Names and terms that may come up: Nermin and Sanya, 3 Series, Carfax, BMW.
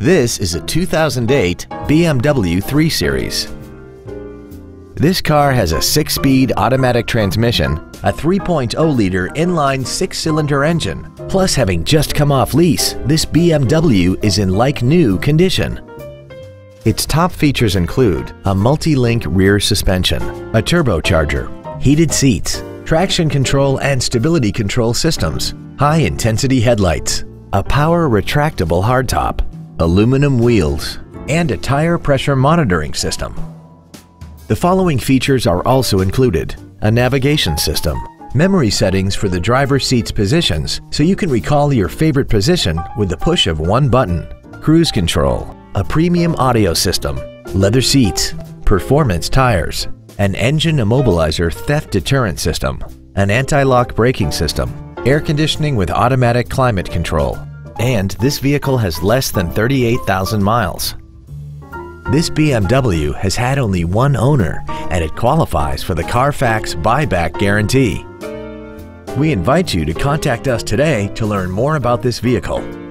This is a 2008 BMW 3 Series. This car has a 6-speed automatic transmission, a 3.0-liter inline 6-cylinder engine. Plus, having just come off lease, this BMW is in like-new condition. Its top features include a multi-link rear suspension, a turbocharger, heated seats, traction control and stability control systems, high-intensity headlights, a power retractable hardtop, aluminum wheels, and a tire pressure monitoring system. The following features are also included: a navigation system, memory settings for the driver's seat's positions so you can recall your favorite position with the push of one button, cruise control, a premium audio system, leather seats, performance tires, an engine immobilizer theft deterrent system, an anti-lock braking system, air conditioning with automatic climate control, and this vehicle has less than 38,000 miles. This BMW has had only one owner and it qualifies for the Carfax buyback guarantee. We invite you to contact us today to learn more about this vehicle.